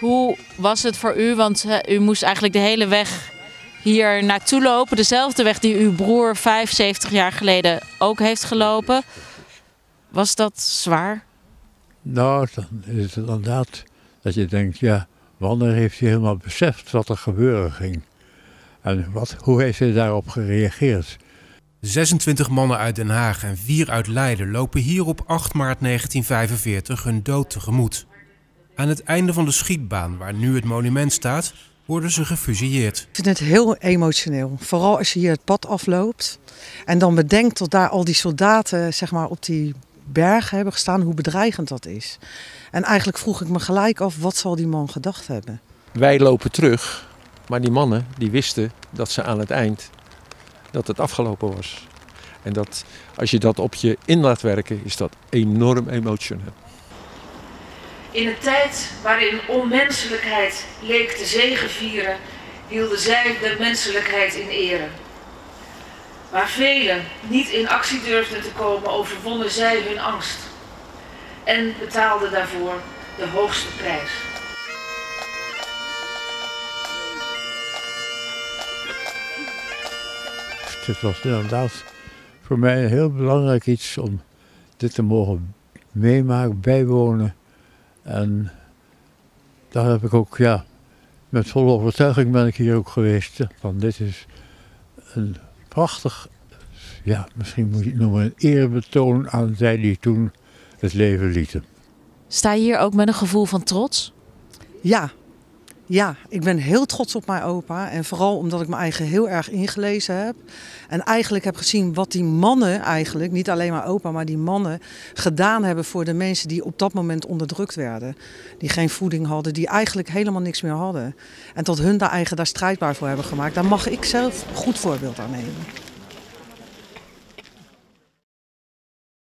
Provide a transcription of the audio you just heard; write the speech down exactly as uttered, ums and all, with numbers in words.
Hoe was het voor u? Want he, u moest eigenlijk de hele weg hier naartoe lopen. Dezelfde weg die uw broer vijfenzeventig jaar geleden ook heeft gelopen. Was dat zwaar? Nou, dan is het inderdaad dat je denkt, ja, wanneer heeft hij helemaal beseft wat er gebeuren ging? En wat, hoe heeft hij daarop gereageerd? zesentwintig mannen uit Den Haag en vier uit Leiden lopen hier op acht maart negentien vijfenveertig hun dood tegemoet. Aan het einde van de schietbaan, waar nu het monument staat, worden ze gefusilleerd. Ik vind het heel emotioneel, vooral als je hier het pad afloopt en dan bedenkt dat daar al die soldaten, zeg maar, op die berg hebben gestaan, hoe bedreigend dat is. En eigenlijk vroeg ik me gelijk af, wat zal die man gedacht hebben? Wij lopen terug, maar die mannen die wisten dat ze aan het eind, dat het afgelopen was. En dat, als je dat op je in laat werken, is dat enorm emotioneel. In een tijd waarin onmenselijkheid leek te zegevieren, hielden zij de menselijkheid in ere. Waar velen niet in actie durfden te komen, overwonnen zij hun angst. En betaalden daarvoor de hoogste prijs. Het was inderdaad voor mij een heel belangrijk iets om dit te mogen meemaken, bijwonen. En daar heb ik ook, ja, met volle overtuiging ben ik hier ook geweest. Van dit is een prachtig, ja, misschien moet je het noemen, een eerbetoon aan zij die toen het leven lieten. Sta je hier ook met een gevoel van trots? Ja. Ja, ik ben heel trots op mijn opa en vooral omdat ik me eigen heel erg ingelezen heb. En eigenlijk heb gezien wat die mannen eigenlijk, niet alleen maar opa, maar die mannen gedaan hebben voor de mensen die op dat moment onderdrukt werden. Die geen voeding hadden, die eigenlijk helemaal niks meer hadden. En tot hun daar eigen daar strijdbaar voor hebben gemaakt, daar mag ik zelf een goed voorbeeld aan nemen.